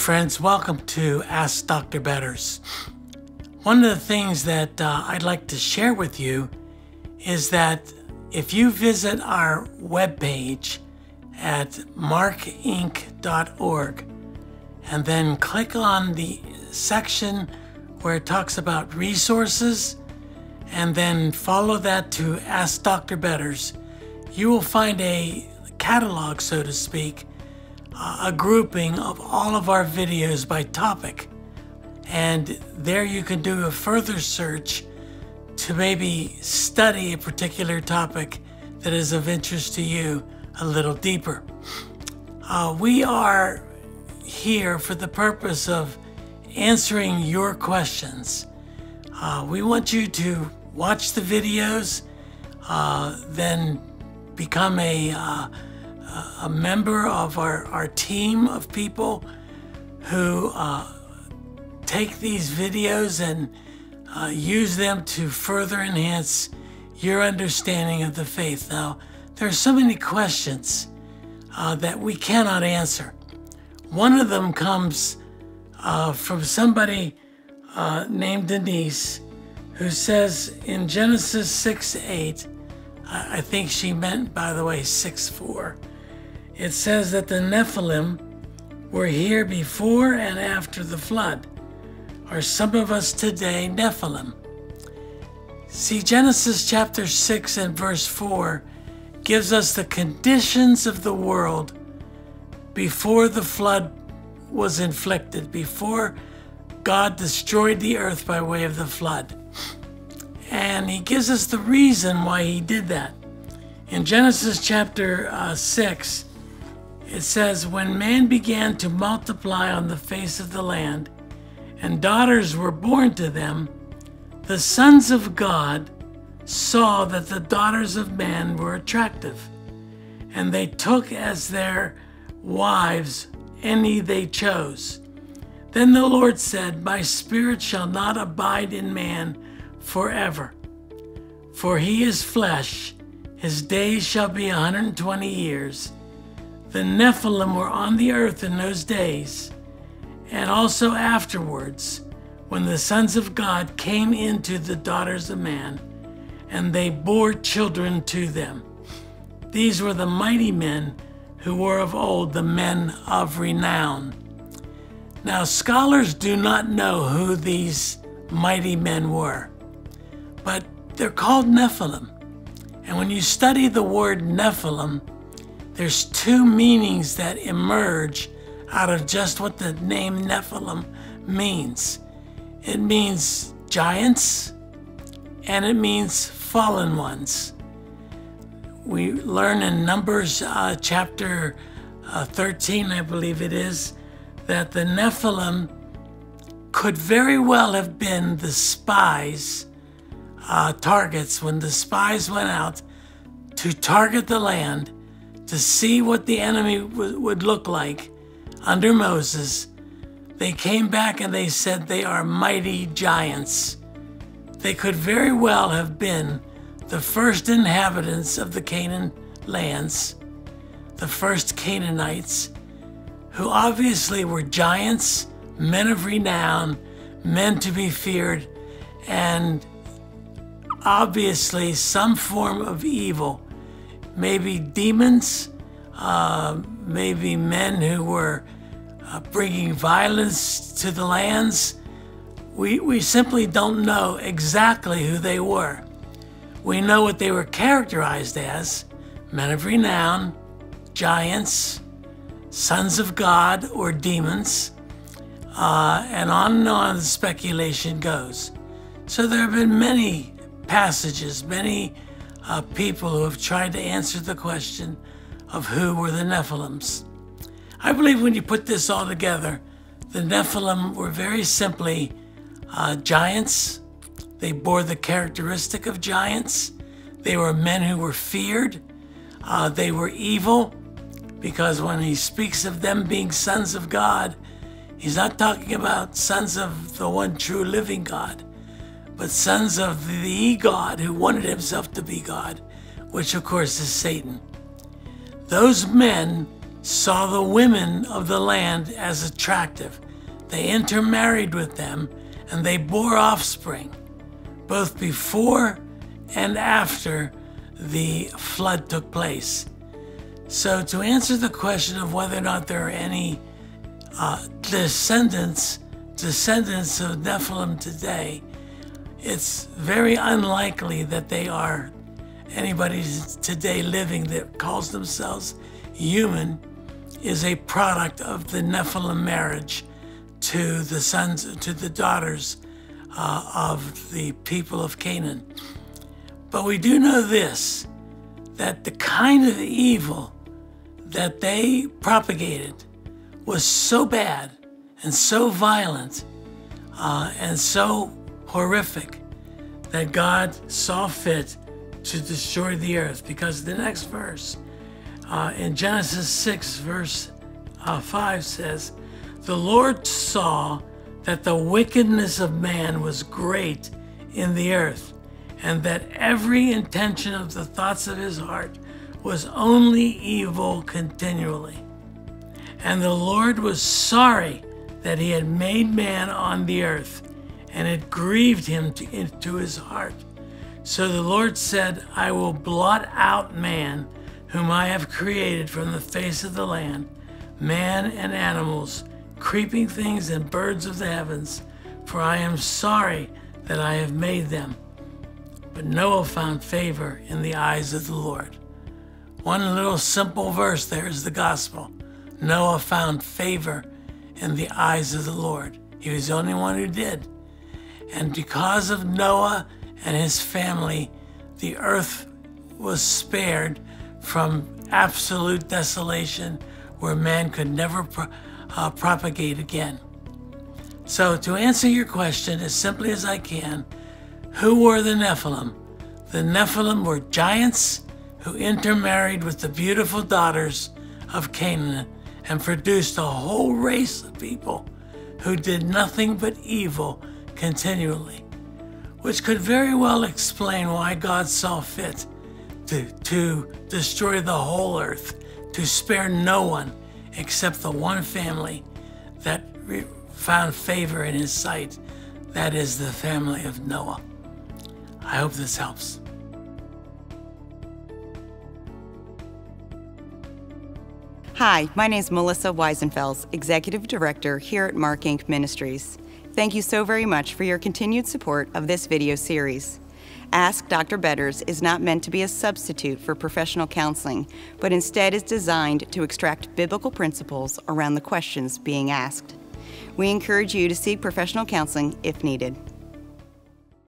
friends, welcome to Ask Dr. Betters. One of the things that I'd like to share with you is that if you visit our webpage at markinc.org and then click on the section where it talks about resources and then follow that to Ask Dr. Betters, you will find a catalog, so to speak, a grouping of all of our videos by topic. And there you can do a further search to maybe study a particular topic that is of interest to you a little deeper. We are here for the purpose of answering your questions. We want you to watch the videos, then become a member of our team of people who take these videos and use them to further enhance your understanding of the faith. Now, there are so many questions that we cannot answer. One of them comes from somebody named Denise, who says in Genesis 6:8, I think she meant, by the way, 6:4, it says that the Nephilim were here before and after the flood. Are some of us today Nephilim? See, Genesis chapter 6 and verse 4 gives us the conditions of the world before the flood was inflicted, before God destroyed the earth by way of the flood. And he gives us the reason why he did that. In Genesis chapter 6, it says, "When man began to multiply on the face of the land, and daughters were born to them, the sons of God saw that the daughters of man were attractive, and they took as their wives any they chose. Then the Lord said, 'My spirit shall not abide in man forever, for he is flesh, his days shall be 120 years. The Nephilim were on the earth in those days, and also afterwards, when the sons of God came into the daughters of man, and they bore children to them. These were the mighty men who were of old, the men of renown.'" Now, scholars do not know who these mighty men were, but they're called Nephilim. And when you study the word Nephilim, there's two meanings that emerge out of just what the name Nephilim means. It means giants, and it means fallen ones. We learn in Numbers chapter 13, I believe it is, that the Nephilim could very well have been the spies' targets when the spies went out to target the land to see what the enemy would look like under Moses. They came back and they said they are mighty giants. They could very well have been the first inhabitants of the Canaan lands, the first Canaanites, who obviously were giants, men of renown, men to be feared, and obviously some form of evil, maybe demons, maybe men who were bringing violence to the lands. We simply don't know exactly who they were. We know what they were characterized as: men of renown, giants, sons of God or demons, and on the speculation goes. So there have been many passages, many people who have tried to answer the question of who were the Nephilims. I believe when you put this all together, the Nephilim were very simply giants. They bore the characteristic of giants. They were men who were feared. They were evil, because when he speaks of them being sons of God, he's not talking about sons of the one true living God, but sons of the God who wanted himself to be God, which of course is Satan. Those men saw the women of the land as attractive. They intermarried with them, and they bore offspring, both before and after the flood took place. So to answer the question of whether or not there are any descendants of Nephilim today, it's very unlikely that they are anybody today living that calls themselves human is a product of the Nephilim marriage to the sons, to the daughters of the people of Canaan. But we do know this, that the kind of evil that they propagated was so bad and so violent and so horrific that God saw fit to destroy the earth. Because the next verse in Genesis 6 verse 5 says, "The Lord saw that the wickedness of man was great in the earth, and that every intention of the thoughts of his heart was only evil continually. And the Lord was sorry that he had made man on the earth, and it grieved him to his heart. So the Lord said, I will blot out man, whom I have created from the face of the land, man and animals, creeping things and birds of the heavens, for I am sorry that I have made them. But Noah found favor in the eyes of the Lord." One little simple verse there is the gospel. Noah found favor in the eyes of the Lord. He was the only one who did. And because of Noah and his family, the earth was spared from absolute desolation where man could never propagate again. So to answer your question as simply as I can, who were the Nephilim? The Nephilim were giants who intermarried with the beautiful daughters of Canaan and produced a whole race of people who did nothing but evil continually, which could very well explain why God saw fit to destroy the whole earth, to spare no one except the one family that found favor in his sight, that is the family of Noah. I hope this helps. Hi, my name is Melissa Weisenfels, Executive Director here at Mark Inc. Ministries. Thank you so very much for your continued support of this video series. Ask Dr. Betters is not meant to be a substitute for professional counseling, but instead is designed to extract biblical principles around the questions being asked. We encourage you to seek professional counseling if needed.